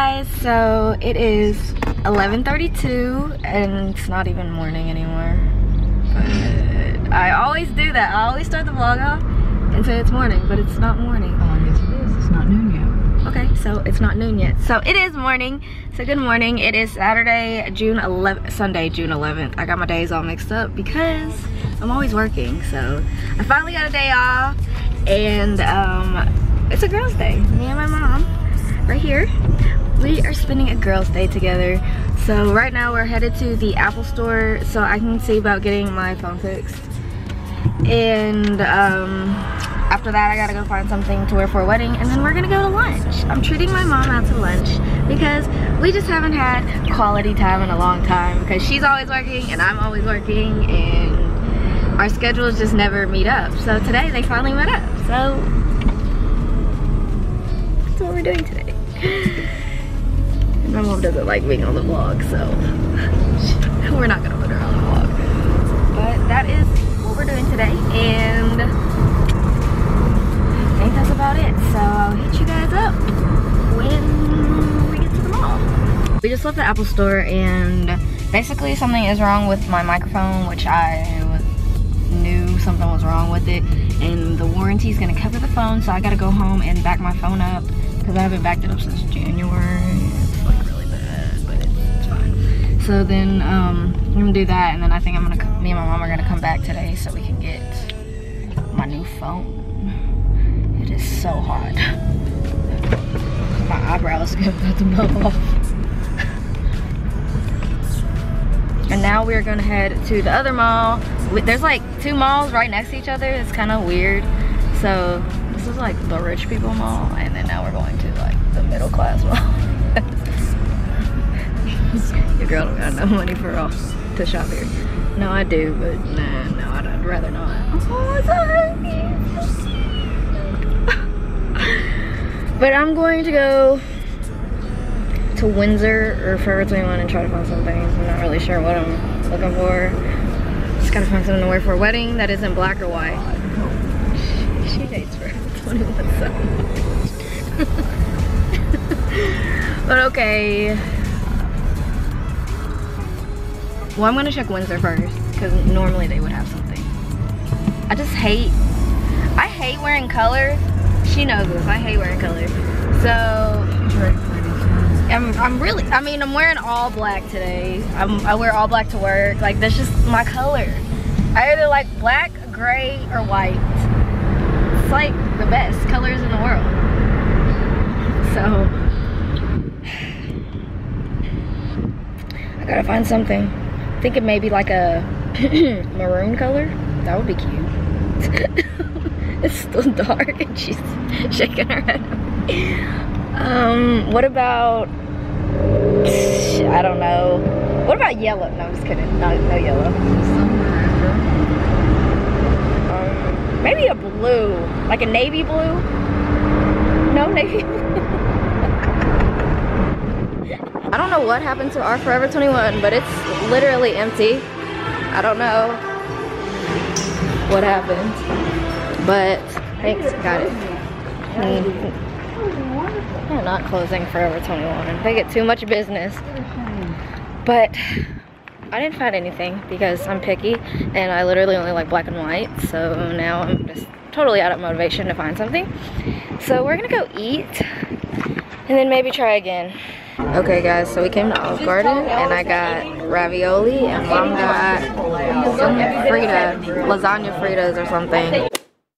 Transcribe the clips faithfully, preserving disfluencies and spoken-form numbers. guys, so it is eleven thirty-two and it's not even morning anymore, but I always do that. I always start the vlog off and say it's morning, but it's not morning. Oh, yes it is. It's not noon yet. Okay, so it's not noon yet. So it is morning. So good morning. It is Saturday, June eleventh, Sunday, June eleventh. I got my days all mixed up because I'm always working. So I finally got a day off, and um, it's a girl's day. Me and my mom. Right here, we are spending a girls' day together. So right now we're headed to the Apple store so I can see about getting my phone fixed. And um, after that I gotta go find something to wear for a wedding, and then we're gonna go to lunch. I'm treating my mom out to lunch because we just haven't had quality time in a long time, because she's always working and I'm always working and our schedules just never meet up. So today they finally met up. So that's what we're doing today. My mom doesn't like being on the vlog, so we're not gonna put her on the vlog. But that is what we're doing today, and I think that's about it. So I'll hit you guys up when we get to the mall. We just left the Apple store, and basically something is wrong with my microphone, which I was, knew something was wrong with it, and the warranty is gonna cover the phone, so I gotta go home and back my phone up. Because I haven't backed it up since January. It's like really bad, but it's fine. So then um, I'm gonna do that, and then I think I'm gonna, me and my mom are gonna come back today so we can get my new phone. It is so hot. My eyebrows are about to blow off. And now we're gonna head to the other mall. There's like two malls right next to each other. It's kind of weird. So. This is like the rich people mall, and then now we're going to like the middle class mall. Your girl don't got no money for all to shop here. No, I do, but nah, no, I'd, I'd rather not. Oh, sorry. But I'm going to go to Windsor or Forever twenty-one and try to find some things. I'm not really sure what I'm looking for. Just gotta find something to wear for a wedding that isn't black or white. She hates Forever twenty-one so much. But okay. Well, I'm gonna check Windsor first, because normally they would have something. I just hate, I hate wearing color. She knows this, I hate wearing color. So, I'm, I'm really, I mean, I'm wearing all black today. I'm, I wear all black to work. Like, that's just my color. I either like black, gray, or white. Like the best colors in the world. So I gotta find something. I think it may be like a maroon color. That would be cute. It's still dark and she's shaking her head. Um, what about, I don't know. What about yellow? No, I'm just kidding. No, no yellow. Um, Maybe a blue, like a navy blue. No navy blue. I don't know what happened to our Forever twenty-one, but it's literally empty. I don't know what happened, but thanks, got it. Mm-hmm. They're not closing Forever twenty-one. They get too much business, but I didn't find anything because I'm picky and I literally only like black and white, so now I'm just totally out of motivation to find something. So we're gonna go eat and then maybe try again. Okay guys, so we came to Olive Garden and I got ravioli and mom got some frita, lasagna fritas or something.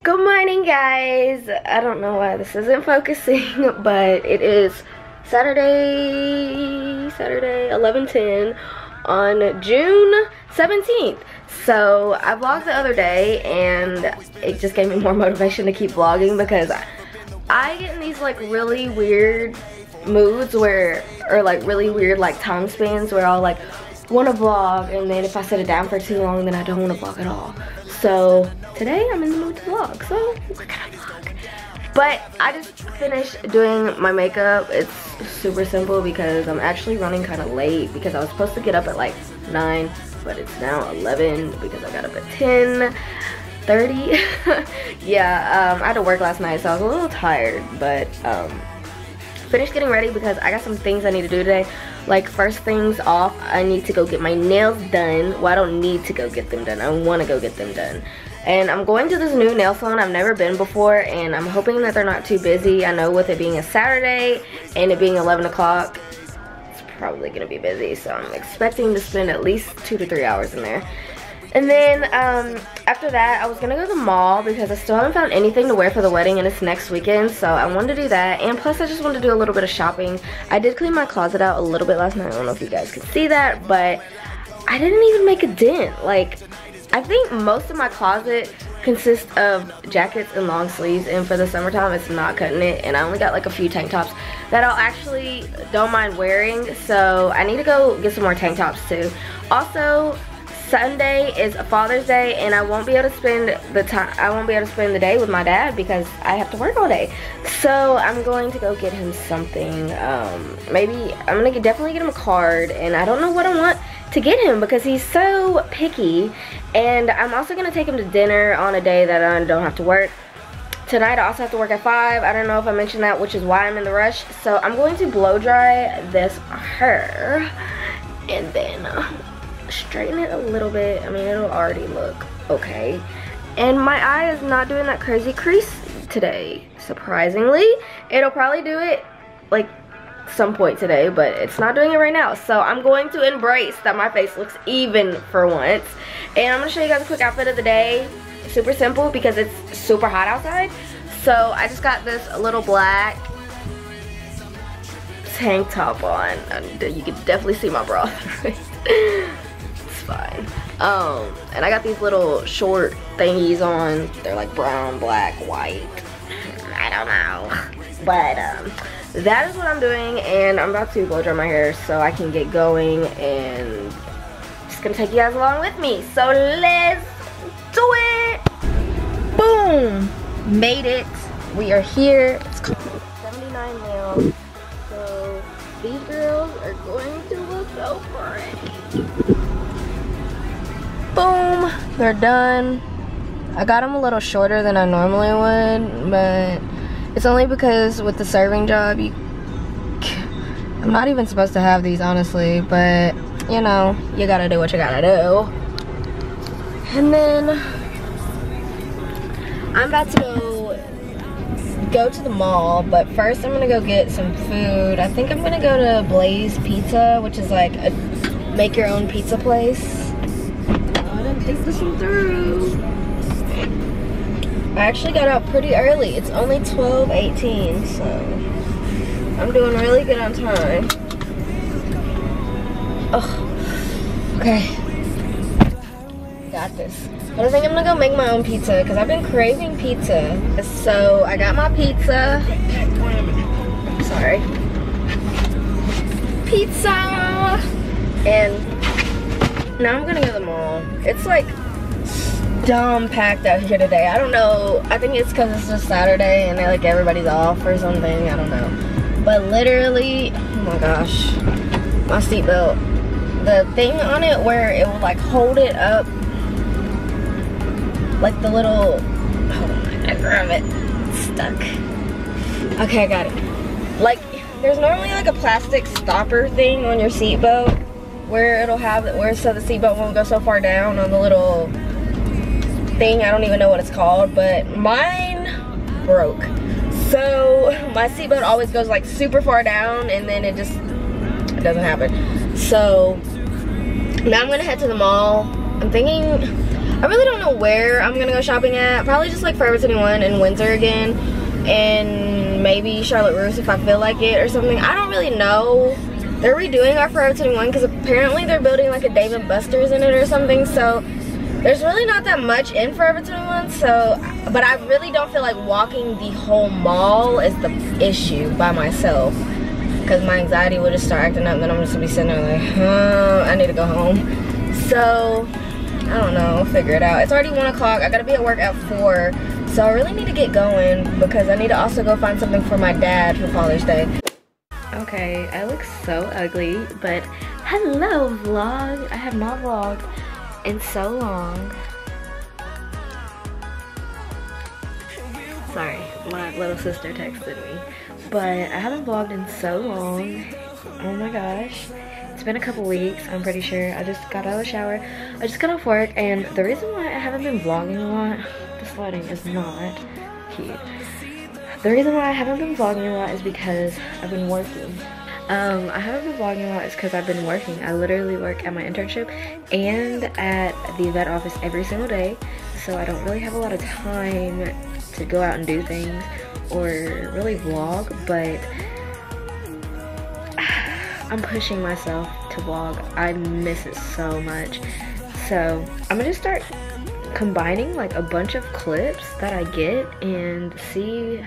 Good morning guys! I don't know why this isn't focusing, but it is Saturday, Saturday, eleven ten. On June seventeenth. So I vlogged the other day and it just gave me more motivation to keep vlogging, because I, I get in these like really weird moods where, or like really weird like time spans where I'll like want to vlog, and then if I set it down for too long then I don't want to vlog at all. So today I'm in the mood to vlog, so we're gonna vlog. But I just finished doing my makeup. It's super simple because I'm actually running kind of late, because I was supposed to get up at like nine, but it's now eleven because I got up at ten thirty. Yeah, um, I had to work last night so I was a little tired, but um, finished getting ready because I got some things I need to do today. Like, first things off, I need to go get my nails done. Well, I don't need to go get them done. I want to go get them done. And I'm going to this new nail salon I've never been before, and I'm hoping that they're not too busy. I know with it being a Saturday and it being eleven o'clock, it's probably going to be busy. So I'm expecting to spend at least two to three hours in there. And then um, after that, I was going to go to the mall because I still haven't found anything to wear for the wedding, and it's next weekend, so I wanted to do that. And plus, I just wanted to do a little bit of shopping. I did clean my closet out a little bit last night. I don't know if you guys could see that, but I didn't even make a dent. Like, I think most of my closet consists of jackets and long sleeves, and for the summertime, it's not cutting it. And I only got like a few tank tops that I'll actually don't mind wearing, so I need to go get some more tank tops too. Also, Sunday is Father's Day, and I won't be able to spend the time. I won't be able to spend the day with my dad because I have to work all day. So I'm going to go get him something. Um, maybe I'm gonna get, definitely get him a card, and I don't know what I want to get him because he's so picky. And I'm also gonna take him to dinner on a day that I don't have to work. Tonight I also have to work at five. I don't know if I mentioned that, which is why I'm in the rush. So I'm going to blow dry this hair, and then. Uh, straighten it a little bit. I mean, it'll already look okay. And my eye is not doing that crazy crease today, surprisingly. It'll probably do it like some point today, but it's not doing it right now. So I'm going to embrace that my face looks even for once. And I'm gonna show you guys a quick outfit of the day. Super simple because it's super hot outside. So I just got this little black tank top on. You can definitely see my bra. Fine. Um, and I got these little short thingies on. They're like brown, black, white. I don't know. But um, that is what I'm doing, and I'm about to blow dry my hair so I can get going, and I'm just gonna take you guys along with me. So let's do it. Boom. Made it. We are here. It's called seventy-nine nails. So these girls are going to look so pretty. Boom, they're done. I got them a little shorter than I normally would, but it's only because with the serving job, you, I'm not even supposed to have these, honestly, but you know, you gotta do what you gotta do. And then I'm about to go, go to the mall, but first I'm gonna go get some food. I think I'm gonna go to Blaze Pizza, which is like a make your own pizza place. Take this one through. I actually got out pretty early. It's only twelve eighteen, so I'm doing really good on time. Oh, okay. Got this. But I think I'm gonna go make my own pizza because I've been craving pizza. So I got my pizza. Sorry. Pizza! And now I'm gonna go to the mall. It's like dumb packed out here today. I don't know. I think it's because it's just Saturday and like everybody's off or something. I don't know. But literally, oh my gosh, my seatbelt. The thing on it where it will like hold it up, like the little. Oh, I grab it. It's stuck. Okay, I got it. Like there's normally like a plastic stopper thing on your seatbelt, where it'll have it, where so the seatbelt won't go so far down on the little thing. I don't even know what it's called, but mine broke. So my seatbelt always goes like super far down, and then it just it doesn't happen. So now I'm gonna head to the mall. I'm thinking, I really don't know where I'm gonna go shopping at. Probably just like Forever twenty-one and Windsor again, and maybe Charlotte Russe if I feel like it or something. I don't really know. They're redoing our Forever twenty-one because apparently they're building like a Dave and Buster's in it or something, so there's really not that much in Forever twenty-one, so, but I really don't feel like walking the whole mall is the issue by myself because my anxiety will just start acting up and then I'm just gonna be sitting there like, oh, I need to go home. So, I don't know, I'll figure it out. It's already one o'clock, I gotta be at work at four, so I really need to get going because I need to also go find something for my dad for Father's Day. Okay, I look so ugly, but hello vlog. I have not vlogged in so long. Sorry, my little sister texted me. But I haven't vlogged in so long. Oh my gosh. It's been a couple weeks, I'm pretty sure. I just got out of the shower. I just got off work, and the reason why I haven't been vlogging a lot, this lighting is not cute. The reason why I haven't been vlogging a lot is because I've been working. Um, I haven't been vlogging a lot is because I've been working. I literally work at my internship and at the vet office every single day. So I don't really have a lot of time to go out and do things or really vlog, but I'm pushing myself to vlog. I miss it so much. So I'm gonna start combining like a bunch of clips that I get and see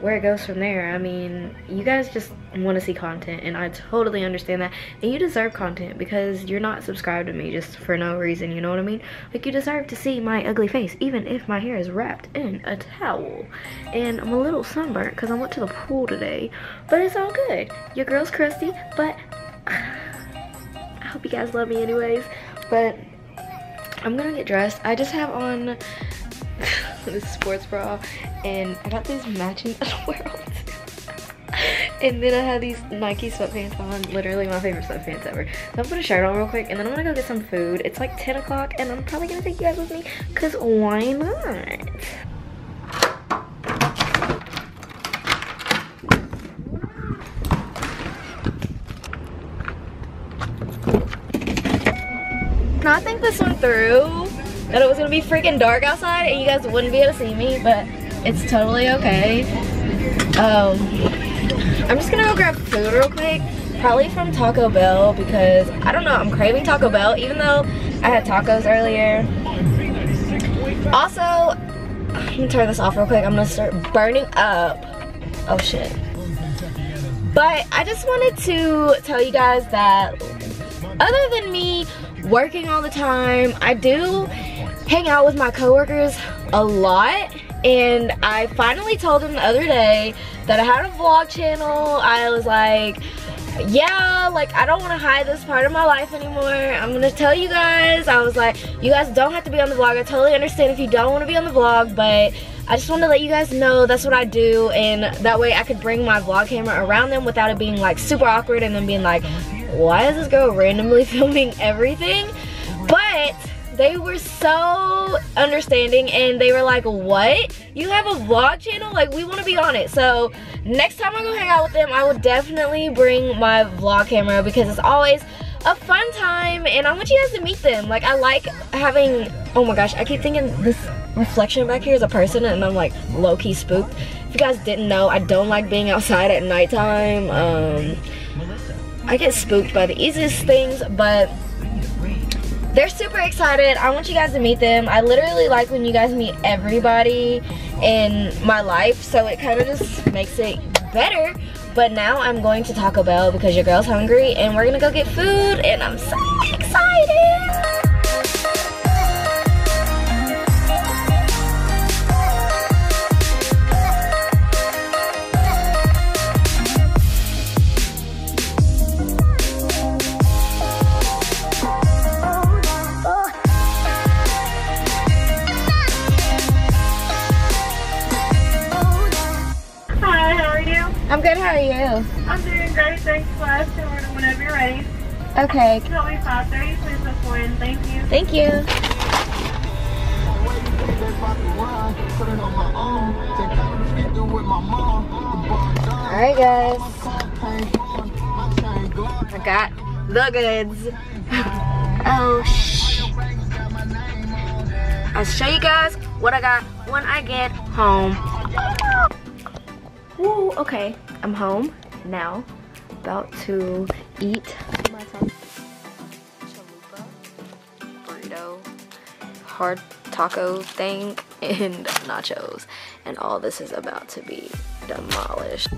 where it goes from there. I mean, you guys just want to see content, and I totally understand that, and you deserve content because you're not subscribed to me just for no reason, you know what I mean? Like, you deserve to see my ugly face even if my hair is wrapped in a towel, and I'm a little sunburnt because I went to the pool today, but it's all good. Your girl's crusty, but I hope you guys love me anyways. But I'm gonna get dressed. I just have on this sports bra, and I got these matching underwear. And then I have these Nike sweatpants on, literally my favorite sweatpants ever. So I'm gonna put a shirt on real quick, and then I'm gonna go get some food. It's like ten o'clock, and I'm probably gonna take you guys with me, cause why not? Now I think this one through that it was gonna be freaking dark outside and you guys wouldn't be able to see me, but it's totally okay. Um, I'm just gonna go grab food real quick, probably from Taco Bell, because I don't know, I'm craving Taco Bell even though I had tacos earlier. Also, I'm gonna turn this off real quick, I'm gonna start burning up. Oh shit. But I just wanted to tell you guys that other than me working all the time, I do hang out with my coworkers a lot. And I finally told him the other day that I had a vlog channel. I was like, yeah, like I don't want to hide this part of my life anymore. I'm gonna tell you guys. I was like, you guys don't have to be on the vlog. I totally understand if you don't want to be on the vlog, but I just want to let you guys know that's what I do, and that way I could bring my vlog camera around them without it being like super awkward and then being like, why is this girl randomly filming everything? But they were so understanding, and they were like, what? You have a vlog channel? Like, we want to be on it. So next time I go hang out with them, I will definitely bring my vlog camera because it's always a fun time, and I want you guys to meet them. Like, I like having, oh my gosh, I keep thinking this reflection back here is a person, and I'm like low-key spooked. If you guys didn't know, I don't like being outside at nighttime. Um, I get spooked by the easiest things, but they're super excited. I want you guys to meet them. I literally like when you guys meet everybody in my life, so it kind of just makes it better. But now I'm going to Taco Bell because your girl's hungry, and we're gonna go get food, and I'm so excited. I'm good, how are you? I'm doing great, thanks for asking. Order whenever you're ready. Okay. It's only five thirty, please look for in. Thank you. Thank you. Alright guys. I got the goods. Oh shh. I'll show you guys what I got when I get home. Woo, okay, I'm home now, about to eat my chalupa burrito, hard taco thing, and nachos, and all this is about to be demolished.